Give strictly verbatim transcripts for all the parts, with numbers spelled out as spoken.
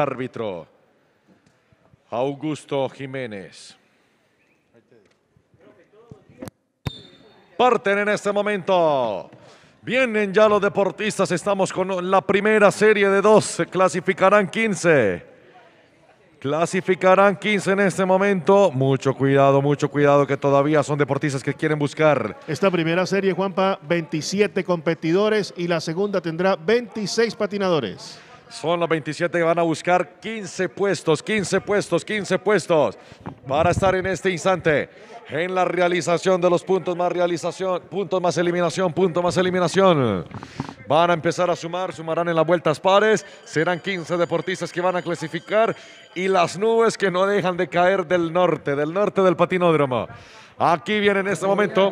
Árbitro Augusto Jiménez. Parten en este momento. Vienen ya los deportistas. Estamos con la primera serie de dos. Clasificarán quince. Clasificarán quince en este momento. Mucho cuidado, mucho cuidado, que todavía son deportistas que quieren buscar. Esta primera serie, Juanpa, veintisiete competidores y la segunda tendrá veintiséis patinadores. Son los veintisiete que van a buscar quince puestos, quince puestos, quince puestos para estar en este instante en la realización de los puntos más realización, puntos más eliminación, punto más eliminación. Van a empezar a sumar, sumarán en las vueltas pares, serán quince deportistas que van a clasificar y las nubes que no dejan de caer del norte, del norte del patinódromo. Aquí viene en este momento.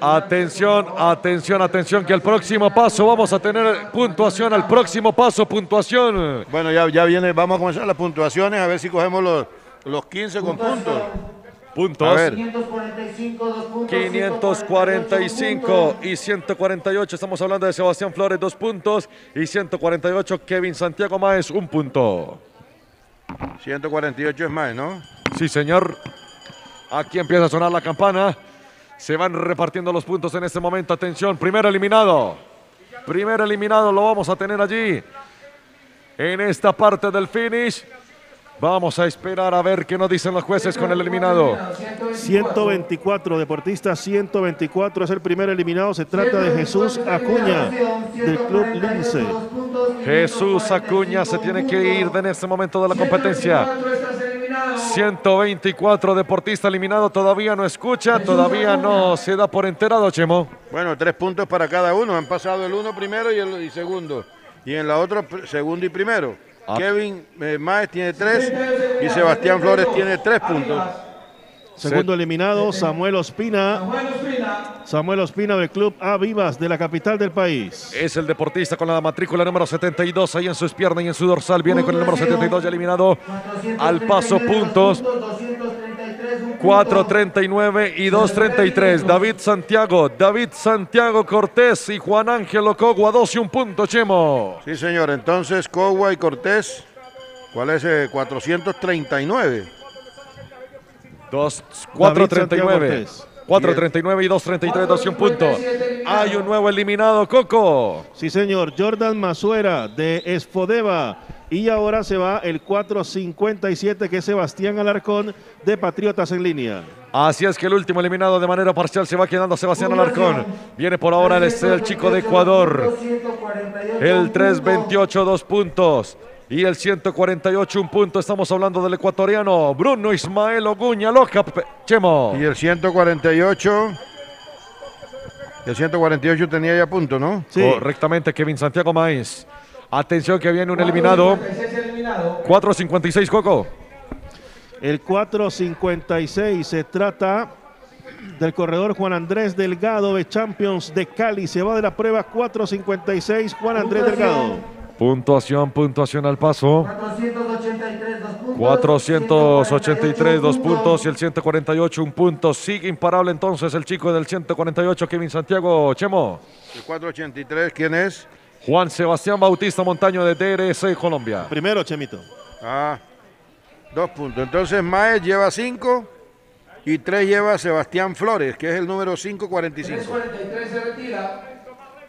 Atención, atención, atención, que el próximo paso vamos a tener puntuación, al próximo paso puntuación. Bueno, ya, ya viene, vamos a comenzar las puntuaciones, a ver si cogemos los, los quince con puntos. Puntos. A ver. quinientos cuarenta y cinco y ciento cuarenta y ocho, estamos hablando de Sebastián Flores, dos puntos, y ciento cuarenta y ocho, Kevin Santiago Maez, un punto. ciento cuarenta y ocho es Maez, ¿no? Sí, señor. Aquí empieza a sonar la campana. Se van repartiendo los puntos en este momento. Atención, primero eliminado. Primero eliminado lo vamos a tener allí. En esta parte del finish. Vamos a esperar a ver qué nos dicen los jueces con el eliminado. ciento veinticuatro deportistas, ciento veinticuatro es el primer eliminado. Se trata de Jesús Acuña, del Club Lince. Jesús Acuña se tiene que ir en este momento de la competencia. ciento veinticuatro deportistas eliminados, todavía no escucha, todavía no se da por enterado, Chemo. Bueno, tres puntos para cada uno, han pasado el uno primero y el y segundo, y en la otra segundo y primero. Ah. Kevin eh, Maez tiene tres y Sebastián Flores tiene tres puntos. Segundo eliminado, Samuel Ospina. Samuel Ospina del Club Avivas de la capital del país. Es el deportista con la matrícula número setenta y dos, ahí en sus piernas y en su dorsal. Viene con el número setenta y dos ya eliminado. Al paso puntos. cuatrocientos treinta y nueve y doscientos treinta y tres. David Santiago, David Santiago Cortés y Juan Ángelo Cogua, dos y un punto, Chemo. Sí, señor. Entonces, Cogua y Cortés, ¿cuál es? Eh, cuatrocientos treinta y nueve. cuatrocientos treinta y nueve y doscientos treinta y tres, dos y un puntos. Hay un nuevo eliminado, Coco. Sí, señor. Jordan Mazuera de Esfodeva. Y ahora se va el cuatrocientos cincuenta y siete, que es Sebastián Alarcón de Patriotas en Línea. Así es que el último eliminado de manera parcial se va quedando Sebastián Alarcón. Viene por ahora el, el chico de Ecuador. El trescientos veintiocho, dos puntos. Y el ciento cuarenta y ocho, un punto. Estamos hablando del ecuatoriano Bruno Ismael Oguña Loca, Chemo. Y el ciento cuarenta y ocho. El ciento cuarenta y ocho tenía ya punto, ¿no? Sí. Correctamente, Kevin Santiago Maez. Atención que viene un eliminado. cuatrocientos cincuenta y seis, Coco. El cuatrocientos cincuenta y seis se trata del corredor Juan Andrés Delgado de Champions de Cali. Se va de la prueba cuatrocientos cincuenta y seis, Juan Andrés Delgado. Puntuación, puntuación al paso. cuatrocientos ochenta y tres, dos puntos. cuatrocientos ochenta y tres, dos puntos. Y el ciento cuarenta y ocho, un punto. Sigue imparable entonces el chico del ciento cuarenta y ocho, Kevin Santiago, Chemo. El cuatrocientos ochenta y tres, ¿quién es? Juan Sebastián Bautista Montaño de D R S, Colombia. Primero, Chemito. Ah, dos puntos. Entonces, Maez lleva cinco. Y tres lleva Sebastián Flores, que es el número quinientos cuarenta y cinco. quinientos cuarenta y tres se retira.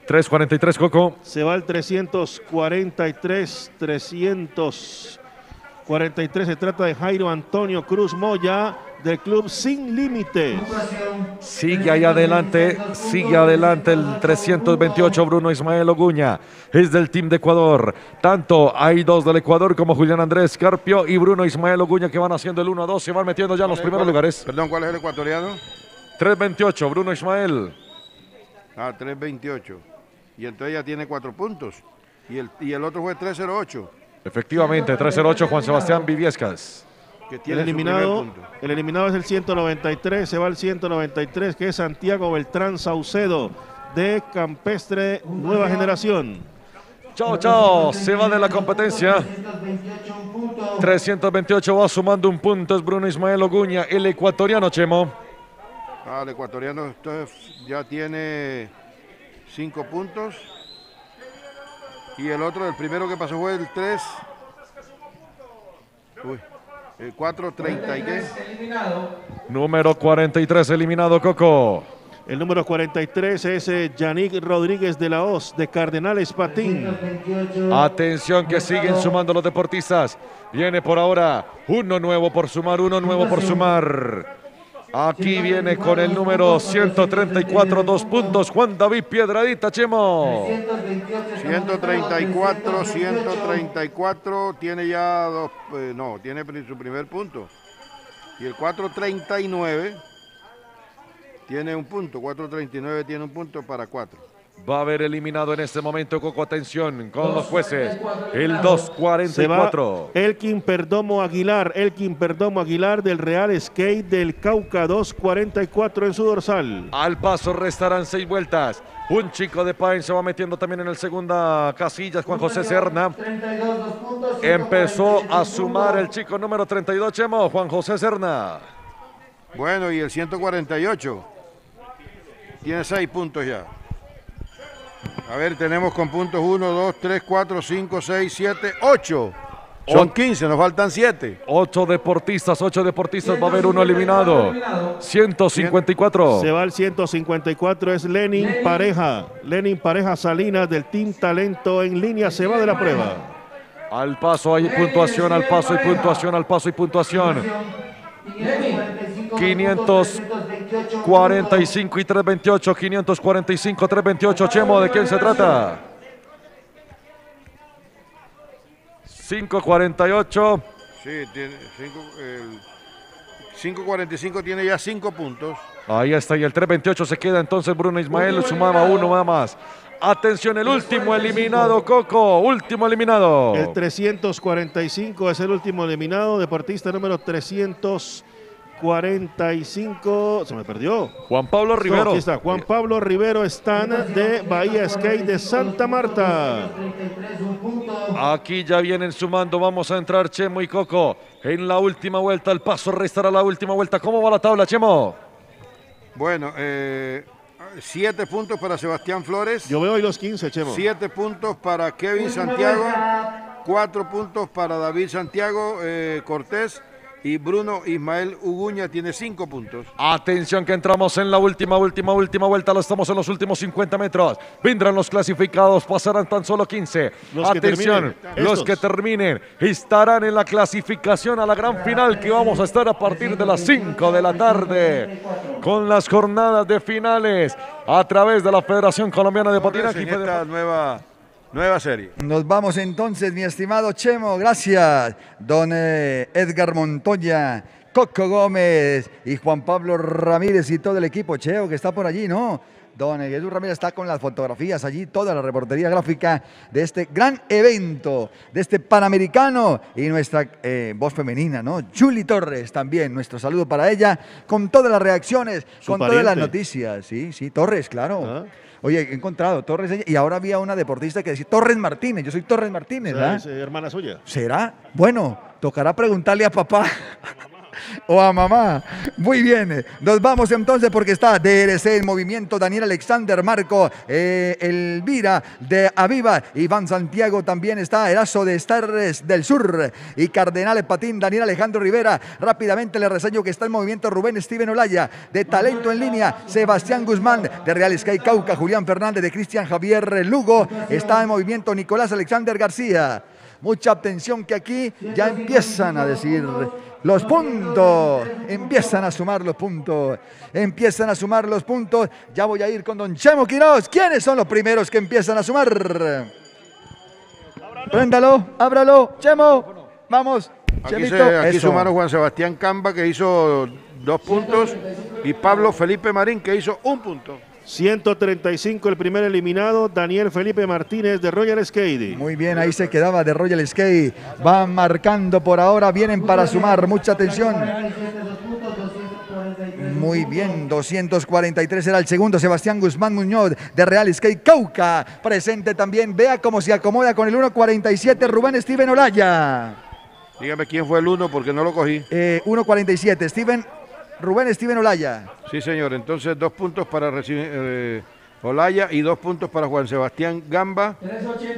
trescientos cuarenta y tres, Coco. Se va el trescientos cuarenta y tres, trescientos cuarenta y tres. Se trata de Jairo Antonio Cruz Moya, del Club Sin Límites. Sigue ahí adelante, sigue adelante el trescientos veintiocho, Bruno Ismael Oguña. Es del Team de Ecuador. Tanto hay dos del Ecuador como Julián Andrés Carpio y Bruno Ismael Oguña, que van haciendo el uno a dos. Se van metiendo ya en los primeros cuál, lugares. Perdón, ¿cuál es el ecuatoriano? trescientos veintiocho, Bruno Ismael. Ah, trescientos veintiocho. Y entonces ya tiene cuatro puntos. Y el, y el otro fue trescientos ocho. Efectivamente, trescientos ocho, Juan Sebastián Viviescas. Que tiene el eliminado, punto. El eliminado es el ciento noventa y tres, se va el ciento noventa y tres, que es Santiago Beltrán Saucedo, de Campestre Nueva Generación. Chao, chao, se va de la competencia. trescientos veintiocho va sumando un punto, es Bruno Ismael Oguña, el ecuatoriano, Chemo. Ah, el ecuatoriano entonces ya tiene cinco puntos. Y el otro, el primero que pasó fue el tres, Uy. El cuatro treinta y qué. Número cuarenta y tres eliminado, Coco. El número cuarenta y tres es eh, Yannick Rodríguez de la Hoz, de Cardenales Patín. Atención que siguen sumando los deportistas. Viene por ahora uno nuevo por sumar, uno nuevo por sumar. Aquí viene con el número ciento treinta y cuatro, dos puntos, Juan David Piedradita, Chemo. ciento treinta y cuatro, ciento treinta y cuatro, tiene ya dos, eh, no, tiene su primer punto. Y el cuatrocientos treinta y nueve... tiene un punto, cuatrocientos treinta y nueve tiene un punto para cuatro. Va a haber eliminado en este momento, Coco, atención, con los jueces, el doscientos cuarenta y cuatro. Elkin Perdomo Aguilar, Elkin Perdomo Aguilar del Real Skate del Cauca, doscientos cuarenta y cuatro en su dorsal. Al paso restarán seis vueltas. Un chico de Paine se va metiendo también en la segunda casilla, Juan José Serna. Empezó a sumar el chico número treinta y dos, Chemo, Juan José Serna. Bueno, y el ciento cuarenta y ocho tiene seis puntos ya. A ver, tenemos con puntos uno, dos, tres, cuatro, cinco, seis, siete, ocho. Son quince, nos faltan siete. ocho deportistas, ocho deportistas, va a haber uno eliminado. ciento cincuenta y cuatro. Se va el ciento cincuenta y cuatro, es Lenin Pareja. Lenin Pareja Salinas del Team Talento en Línea se va de la prueba. Al paso hay puntuación, al paso y puntuación, al paso y puntuación. quinientos cuarenta y cinco y trescientos veintiocho, quinientos cuarenta y cinco, trescientos veintiocho, Chemo, ¿de quién se trata? quinientos cuarenta y ocho. Sí, tiene cinco, el quinientos cuarenta y cinco tiene ya cinco puntos. Ahí está, y el trescientos veintiocho se queda entonces Bruno Ismael, sumaba uno nada más. Atención, el último eliminado, Coco, último eliminado. El trescientos cuarenta y cinco es el último eliminado, deportista número trescientos cuarenta y cinco, se me perdió. Juan Pablo Rivero. No, aquí está, Juan Pablo Rivero Stan de Bahía Skate de Santa Marta. Aquí ya vienen sumando, vamos a entrar Chemo y Coco en la última vuelta, el paso restará la última vuelta. ¿Cómo va la tabla, Chemo? Bueno, eh... siete puntos para Sebastián Flores. Yo veo hoy los quince, Chemo. Siete puntos para Kevin Santiago. Cuatro puntos para David Santiago eh, Cortés. Y Bruno Ismael Uguña tiene cinco puntos. Atención que entramos en la última, última, última vuelta. Lo estamos en los últimos cincuenta metros. Vendrán los clasificados, pasarán tan solo quince. Los Atención, que los que terminen estarán en la clasificación a la gran final que vamos a estar a partir de las cinco de la tarde. Con las jornadas de finales a través de la Federación Colombiana de Patinaje. En esta nueva... Nueva serie. Nos vamos entonces, mi estimado Chemo, gracias. Don eh, Edgar Montoya, Coco Gómez y Juan Pablo Ramírez y todo el equipo, Cheo, que está por allí, ¿no? Don Jesús Ramírez está con las fotografías allí, toda la reportería gráfica de este gran evento, de este Panamericano y nuestra eh, voz femenina, ¿no? Julie Torres también, nuestro saludo para ella, con todas las reacciones, con pariente. Todas las noticias, sí, sí, Torres, claro. ¿Ah? Oye, he encontrado Torres, y ahora había una deportista que decía Torres Martínez, yo soy Torres Martínez, ¿verdad? Es hermana suya. ¿Será? Bueno, tocará preguntarle a papá. O a mamá. Muy bien, nos vamos entonces porque está D R C en movimiento, Daniel Alexander, Marco eh, Elvira de Aviva, Iván Santiago también está, Erazo de Starres del Sur y Cardenales Patín, Daniel Alejandro Rivera. Rápidamente le reseño que está en movimiento Rubén Steven Olaya de Talento en Línea, Sebastián Guzmán de Real Skate Cauca, Julián Fernández de Cristian Javier Lugo, está en movimiento Nicolás Alexander García. Mucha atención que aquí ya empiezan a decir los puntos, empiezan a sumar los puntos, empiezan a sumar los puntos. Ya voy a ir con don Chemo Quiroz. ¿Quiénes son los primeros que empiezan a sumar? Ábralo. Préndalo, ábralo, Chemo, vamos. Aquí, Chemito, se, aquí sumaron Juan Sebastián Camba, que hizo dos puntos, y Pablo Felipe Marín, que hizo un punto. ciento treinta y cinco el primer eliminado, Daniel Felipe Martínez de Royal Skate. Muy bien, ahí se quedaba de Royal Skate. Van marcando por ahora, vienen para sumar, mucha atención. Muy bien, doscientos cuarenta y tres era el segundo, Sebastián Guzmán Muñoz de Real Skate Cauca. Presente también, vea cómo se acomoda con el uno cuarenta y siete Rubén Steven Olaya. Dígame quién fue el uno porque no lo cogí. Eh, uno cuarenta y siete, Steven Rubén Steven Olaya. Sí, señor. Entonces, dos puntos para eh, Olaya y dos puntos para Juan Sebastián Gamba,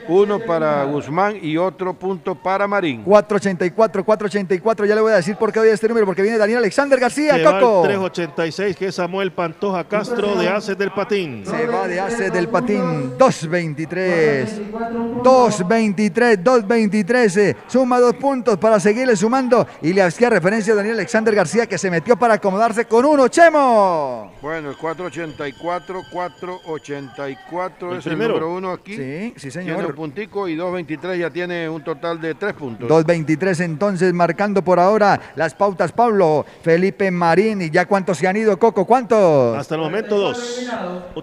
uno para Guzmán y otro punto para Marín. cuatro ochenta y cuatro, cuatro ochenta y cuatro, ya le voy a decir por qué doy este número, porque viene Daniel Alexander García, se Coco. tres ochenta y seis, que es Samuel Pantoja Castro de Aces del Patín. Se va de Aces del Patín, dos veintitrés, dos veintitrés, dos veintitrés, eh, suma dos puntos para seguirle sumando y le hacía referencia a Daniel Alexander García que se metió para acomodarse con uno, Chemo. Bueno, el cuatro ochenta y cuatro, cuatro ochenta y cuatro es el número uno aquí. Sí, sí señor. Tiene un puntico y dos veintitrés ya tiene un total de tres puntos. dos veintitrés entonces marcando por ahora las pautas Pablo Felipe Marín. ¿Y ya cuántos se han ido, Coco? ¿Cuántos? Hasta el momento dos.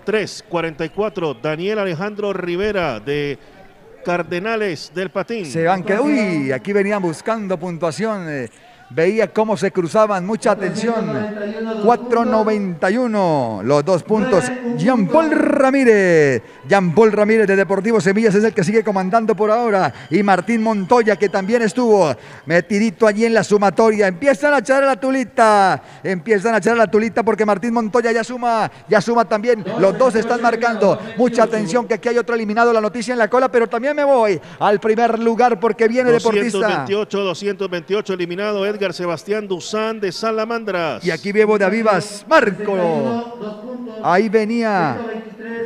Tres, cuarenta y cuatro. Daniel Alejandro Rivera de Cardenales del Patín. Se van que... Uy, aquí venían buscando puntuación. Eh. Veía cómo se cruzaban, mucha atención. cuatro noventa y uno, los dos puntos. Jean Paul Ramírez. Jean Paul Ramírez de Deportivo Semillas es el que sigue comandando por ahora. Y Martín Montoya, que también estuvo metidito allí en la sumatoria. Empiezan a echar a la tulita. Empiezan a echar a la tulita porque Martín Montoya ya suma, ya suma también. Los dos están marcando. Mucha atención que aquí hay otro eliminado, la noticia en la cola, pero también me voy al primer lugar porque viene Deportista. doscientos veintiocho, doscientos veintiocho eliminado es Edgar Sebastián Duzán de Salamandras. Y aquí veo de Avivas, Marco. Ahí venía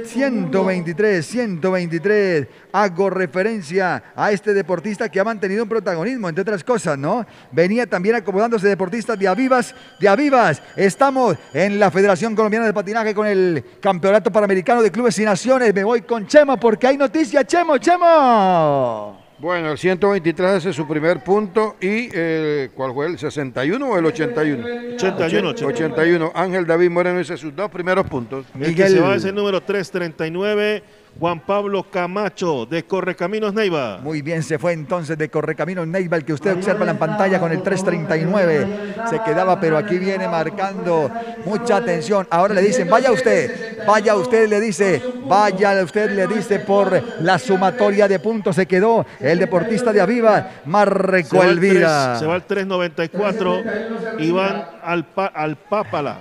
ciento veintitrés, ciento veintitrés. Hago referencia a este deportista que ha mantenido un protagonismo, entre otras cosas, ¿no? Venía también acomodándose deportistas de Avivas, de Avivas. Estamos en la Federación Colombiana de Patinaje con el Campeonato Panamericano de Clubes y Naciones. Me voy con Chemo porque hay noticia. Chemo, Chemo. Bueno, el ciento veintitrés ese es su primer punto y eh, ¿cuál fue? ¿El sesenta y uno o el ochenta y uno? ochenta y uno. ochenta y uno. ochenta y uno. Ángel David Moreno hizo sus dos primeros puntos. Miguel. El que se va es el número trescientos treinta y nueve. Juan Pablo Camacho de Correcaminos Neiva. Muy bien, se fue entonces de Correcaminos Neiva, el que usted observa en la pantalla con el trescientos treinta y nueve. Se quedaba, pero aquí viene marcando mucha atención. Ahora le dicen, vaya usted, vaya usted, le dice, vaya usted, le dice por la sumatoria de puntos. Se quedó el deportista de Aviva, Marco Elvira. Se va al trescientos noventa y cuatro y van al, pa, al Pápala,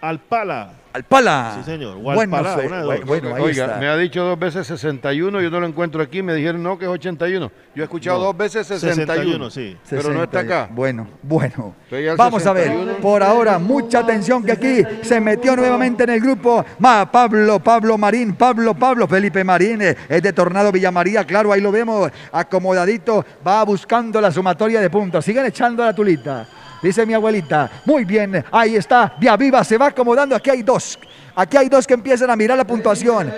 al Pala. Alpala. Sí, señor. Bueno, Alpala, se, una, bueno, bueno, ahí oiga, está. Me ha dicho dos veces sesenta y uno, yo no lo encuentro aquí, me dijeron no, que es ochenta y uno. Yo he escuchado no, dos veces sesenta y uno, sesenta y uno sí. Pero sesenta, no está acá. Bueno, bueno. Vamos sesenta y uno. A ver, por ahora, mucha atención que aquí se metió nuevamente en el grupo. Ma, Pablo, Pablo Marín, Pablo, Pablo, Felipe Marín, es de Tornado Villamaría, claro, ahí lo vemos acomodadito, va buscando la sumatoria de puntos. Siguen echando la tulita. Dice mi abuelita, muy bien, ahí está, de Aviva se va acomodando, aquí hay dos, aquí hay dos que empiezan a mirar la puntuación.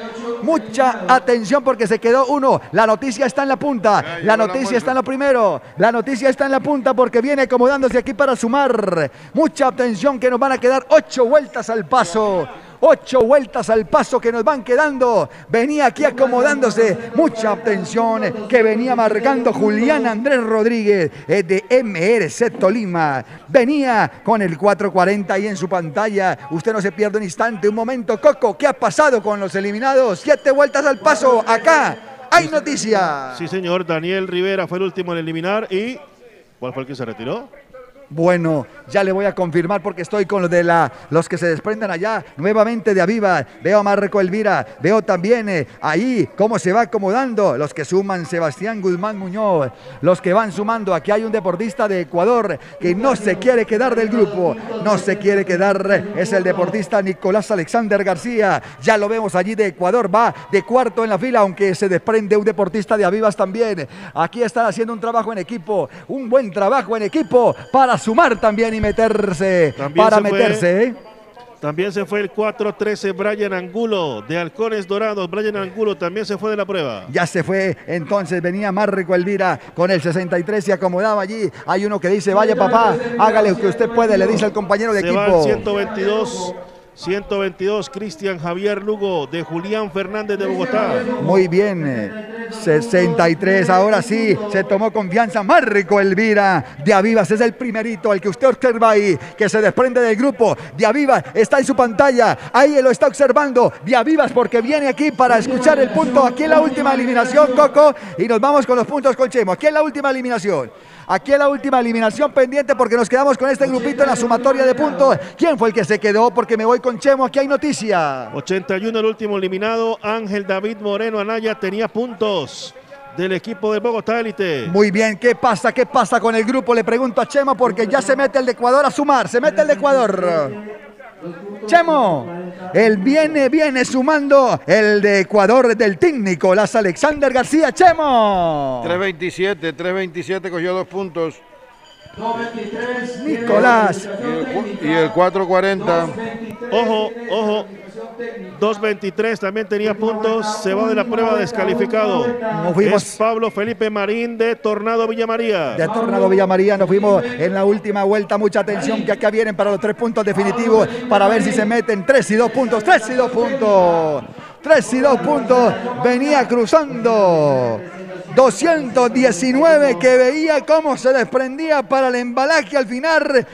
Mucha atención porque se quedó uno, la noticia está en la punta, la noticia está en lo primero, la noticia está en la punta porque viene acomodándose aquí para sumar. Mucha atención que nos van a quedar ocho vueltas al paso. Ocho vueltas al paso que nos van quedando. Venía aquí acomodándose. Mucha atención que venía marcando Julián Andrés Rodríguez de M R C Tolima. Venía con el cuatro cuarenta ahí en su pantalla. Usted no se pierde un instante, un momento. Coco, ¿qué ha pasado con los eliminados? Siete vueltas al paso. Acá hay noticia. Sí, señor. Daniel Rivera fue el último en eliminar. ¿Y cuál fue el que se retiró? Bueno, ya le voy a confirmar porque estoy con los de la, los que se desprendan allá nuevamente de Aviva. Veo a Marco Elvira, veo también eh, ahí cómo se va acomodando los que suman Sebastián Guzmán Muñoz, los que van sumando. Aquí hay un deportista de Ecuador que no se quiere quedar del grupo, no se quiere quedar, es el deportista Nicolás Alexander García. Ya lo vemos allí de Ecuador, va de cuarto en la fila, aunque se desprende un deportista de Avivas también. Aquí están haciendo un trabajo en equipo, un buen trabajo en equipo para sumar también y meterse, también para meterse. ¿eh? También se fue el cuatro trece Brian Angulo de Halcones Dorados. Brian Angulo también se fue de la prueba. Ya se fue, entonces venía Marco Elvira con el sesenta y tres, se acomodaba allí. Hay uno que dice, vaya papá, hágale lo que usted puede, le dice al compañero de equipo. Se va al ciento veintidós. ciento veintidós, Cristian Javier Lugo de Julián Fernández de Bogotá. Muy bien, sesenta y tres, ahora sí, se tomó confianza Marco Elvira de Avivas, es el primerito, el que usted observa ahí, que se desprende del grupo. De Avivas está en su pantalla, ahí lo está observando, de Avivas, porque viene aquí para escuchar el punto. Aquí en la última eliminación, Coco, y nos vamos con los puntos con Chemo. Aquí en la última eliminación. Aquí es la última eliminación pendiente porque nos quedamos con este grupito en la sumatoria de puntos. ¿Quién fue el que se quedó? Porque me voy con Chemo, aquí hay noticia. ochenta y uno el último eliminado, Ángel David Moreno Anaya tenía puntos del equipo de Bogotá Élite. Muy bien, ¿qué pasa? ¿Qué pasa con el grupo? Le pregunto a Chemo porque ya se mete el de Ecuador a sumar, se mete el de Ecuador. Chemo, él viene, viene sumando el de Ecuador del team Nicolás Alexander García. Chemo. tres veintisiete, tres veintisiete cogió dos puntos. noventa y tres, Nicolás. Y el, el cuatro cuarenta. Ojo, ojo. dos veintitrés también tenía puntos. Se va de la prueba descalificado. Nos fuimos. Es Pablo Felipe Marín de Tornado Villa María. De Tornado Villa María nos fuimos en la última vuelta. Mucha atención que acá vienen para los tres puntos definitivos. Para ver si se meten tres y dos puntos. Tres y dos puntos. Tres y dos puntos. Venía cruzando. doscientos diecinueve que veía cómo se desprendía para el embalaje al final